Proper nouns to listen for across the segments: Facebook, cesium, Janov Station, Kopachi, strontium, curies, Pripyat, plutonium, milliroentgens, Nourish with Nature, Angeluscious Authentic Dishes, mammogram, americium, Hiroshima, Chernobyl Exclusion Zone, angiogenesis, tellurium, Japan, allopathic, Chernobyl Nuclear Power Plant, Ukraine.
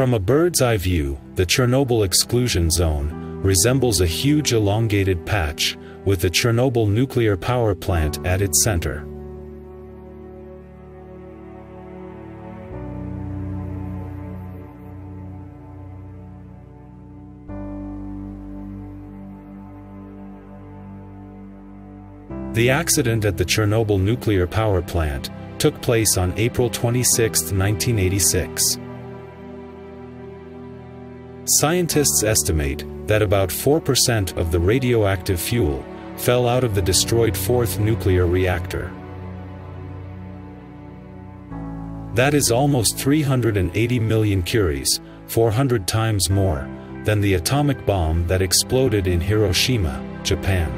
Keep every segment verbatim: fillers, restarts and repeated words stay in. From a bird's-eye view, the Chernobyl Exclusion Zone resembles a huge elongated patch, with the Chernobyl Nuclear Power Plant at its center. The accident at the Chernobyl nuclear power plant took place on April twenty-sixth, nineteen eighty-six. Scientists estimate that about four percent of the radioactive fuel fell out of the destroyed fourth nuclear reactor. That is almost three hundred eighty million curies, four hundred times more than the atomic bomb that exploded in Hiroshima, Japan.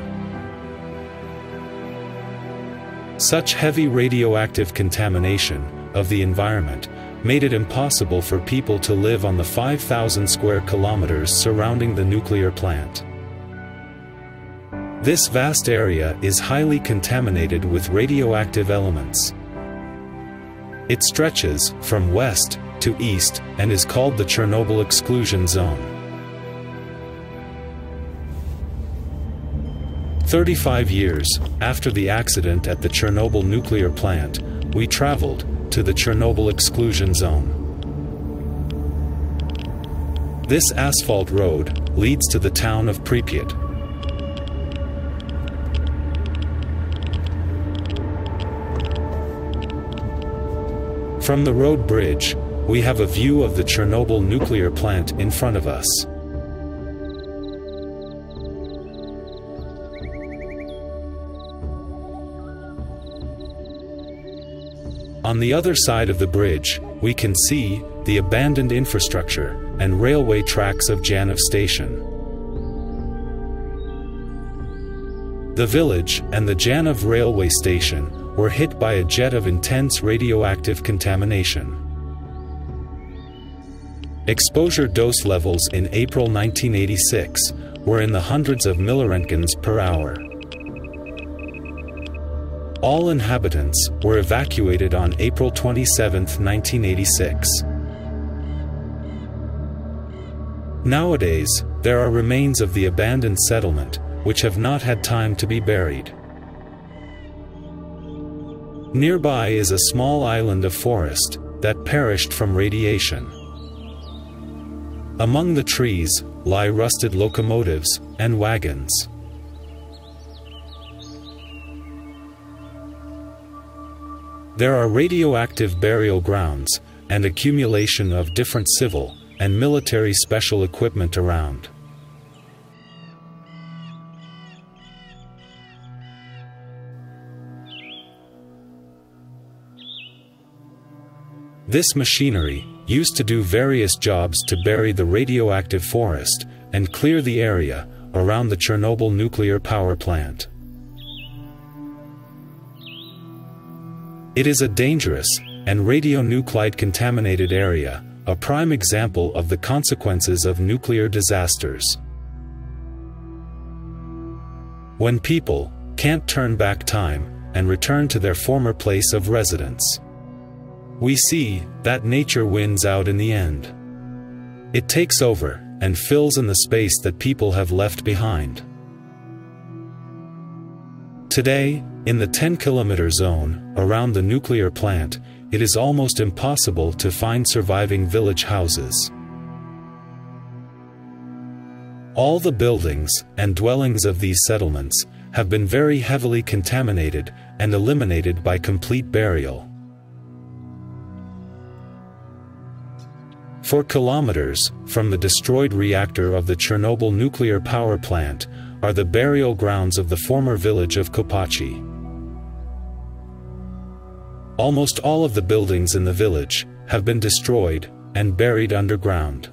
Such heavy radioactive contamination of the environment made it impossible for people to live on the five thousand square kilometers surrounding the nuclear plant. This vast area is highly contaminated with radioactive elements. It stretches from west to east and is called the Chernobyl Exclusion Zone. thirty-five years after the accident at the Chernobyl nuclear plant, we traveled to the Chernobyl Exclusion Zone. This asphalt road leads to the town of Pripyat. From the road bridge, we have a view of the Chernobyl nuclear plant in front of us. On the other side of the bridge, we can see the abandoned infrastructure and railway tracks of Janov Station. The village and the Janov railway station were hit by a jet of intense radioactive contamination. Exposure dose levels in April nineteen eighty-six were in the hundreds of millirentgens per hour. All inhabitants were evacuated on April twenty-seventh, nineteen eighty-six. Nowadays, there are remains of the abandoned settlement, which have not had time to be buried. Nearby is a small island of forest that perished from radiation. Among the trees lie rusted locomotives and wagons. There are radioactive burial grounds and accumulation of different civil and military special equipment around. This machinery used to do various jobs to bury the radioactive forest and clear the area around the Chernobyl nuclear power plant. It is a dangerous and radionuclide-contaminated area, a prime example of the consequences of nuclear disasters. When people can't turn back time and return to their former place of residence, we see that nature wins out in the end. It takes over and fills in the space that people have left behind. Today, in the ten kilometer zone around the nuclear plant, it is almost impossible to find surviving village houses. All the buildings and dwellings of these settlements have been very heavily contaminated and eliminated by complete burial. For kilometers from the destroyed reactor of the Chernobyl nuclear power plant are the burial grounds of the former village of Kopachi. Almost all of the buildings in the village have been destroyed and buried underground.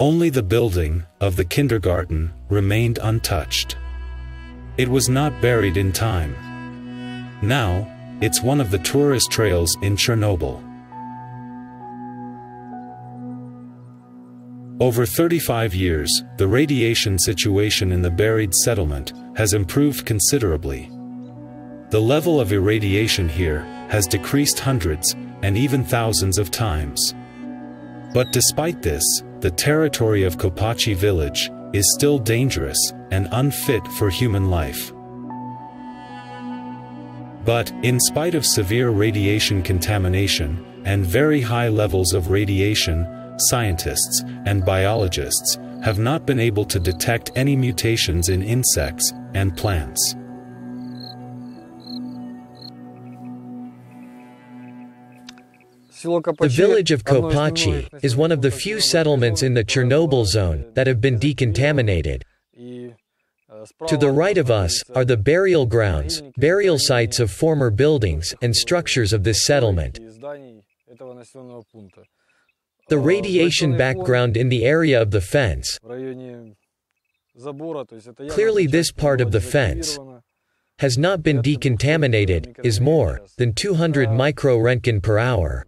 Only the building of the kindergarten remained untouched. It was not buried in time. Now, it's one of the tourist trails in Chernobyl. Over thirty-five years, the radiation situation in the buried settlement has improved considerably. The level of irradiation here has decreased hundreds and even thousands of times. But despite this, the territory of Kopachi village is still dangerous and unfit for human life. But, in spite of severe radiation contamination and very high levels of radiation, scientists and biologists have not been able to detect any mutations in insects and plants. The village of Kopachi is one of the few settlements in the Chernobyl zone that have been decontaminated. To the right of us are the burial grounds, burial sites of former buildings and structures of this settlement. The radiation background in the area of the fence, clearly this part of the fence, has not been decontaminated, is more than two hundred micro-Roentgen per hour.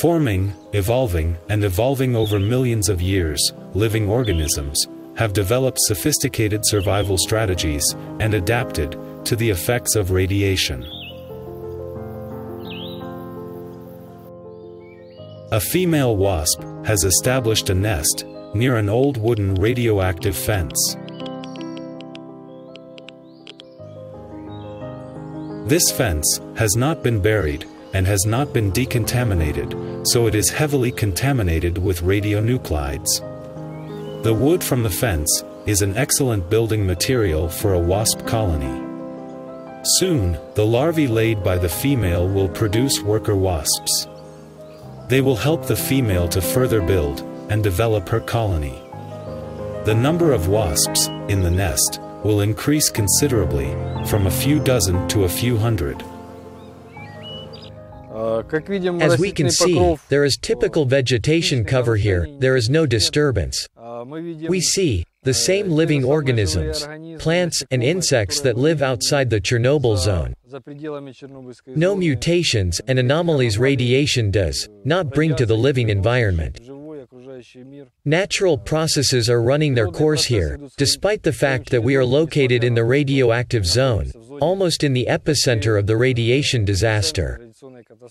Forming, evolving, and evolving over millions of years, living organisms have developed sophisticated survival strategies and adapted to the effects of radiation. A female wasp has established a nest near an old wooden radioactive fence. This fence has not been buried and has not been decontaminated, so it is heavily contaminated with radionuclides. The wood from the fence is an excellent building material for a wasp colony. Soon, the larvae laid by the female will produce worker wasps. They will help the female to further build and develop her colony. The number of wasps in the nest will increase considerably, from a few dozen to a few hundred. As we can see, there is typical vegetation cover here, there is no disturbance. We see the same living organisms, plants and insects that live outside the Chernobyl zone. No mutations and anomalies radiation does not bring to the living environment. Natural processes are running their course here, despite the fact that we are located in the radioactive zone, almost in the epicenter of the radiation disaster.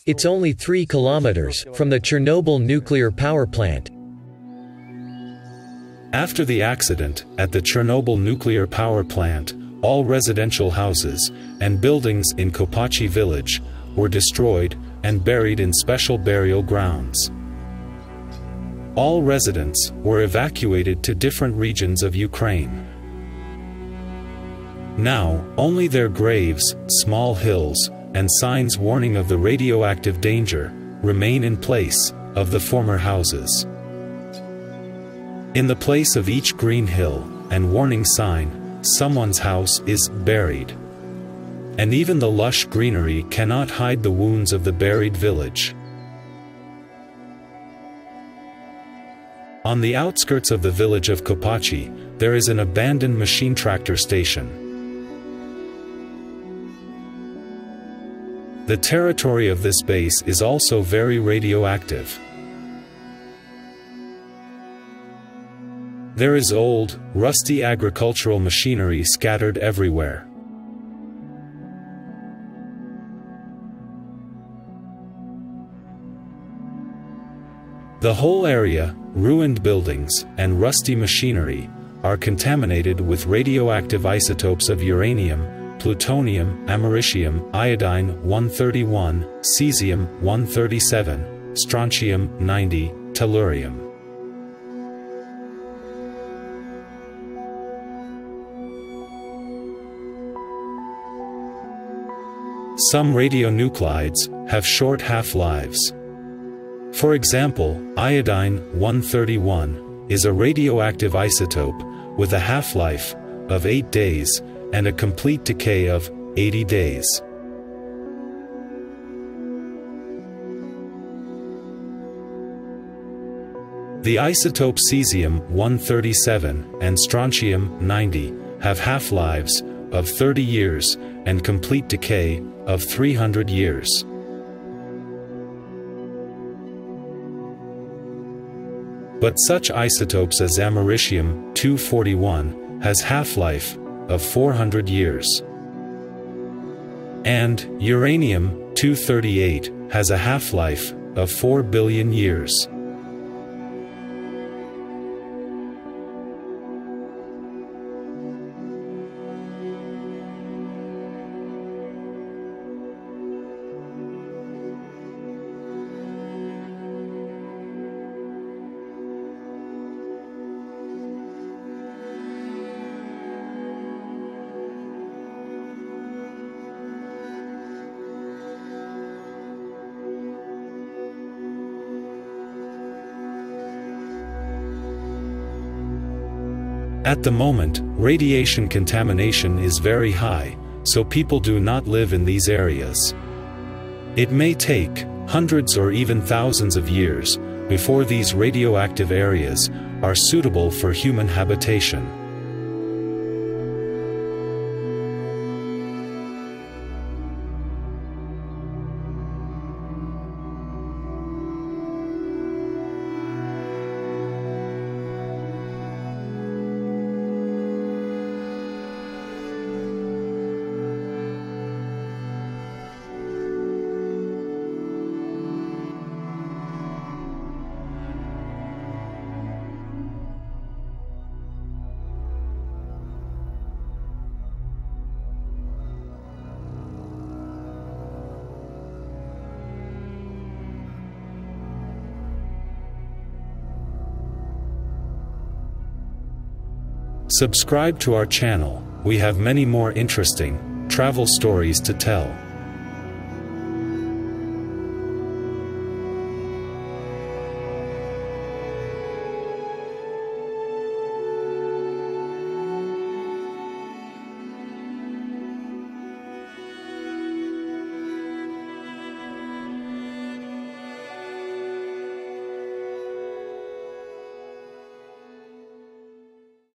It's only three kilometers from the Chernobyl nuclear power plant. After the accident at the Chernobyl nuclear power plant, all residential houses and buildings in Kopachi village were destroyed and buried in special burial grounds. All residents were evacuated to different regions of Ukraine. Now, only their graves, small hills, and signs warning of the radioactive danger remain in place of the former houses. In the place of each green hill and warning sign, someone's house is buried. And even the lush greenery cannot hide the wounds of the buried village. On the outskirts of the village of Kopachi, there is an abandoned machine tractor station. The territory of this base is also very radioactive. There is old, rusty agricultural machinery scattered everywhere. The whole area, ruined buildings, and rusty machinery, are contaminated with radioactive isotopes of uranium, plutonium, americium, iodine one thirty-one, cesium one thirty-seven, strontium ninety, tellurium. Some radionuclides have short half-lives. For example, iodine one thirty-one is a radioactive isotope with a half-life of eight days and a complete decay of eighty days. The isotope cesium one thirty-seven and strontium ninety have half-lives of thirty years and complete decay of three hundred years. But such isotopes as americium two forty-one has half-life of four hundred years. And uranium two thirty-eight has a half-life of four billion years. At the moment, radiation contamination is very high, so people do not live in these areas. It may take hundreds or even thousands of years before these radioactive areas are suitable for human habitation. Subscribe to our channel, we have many more interesting travel stories to tell.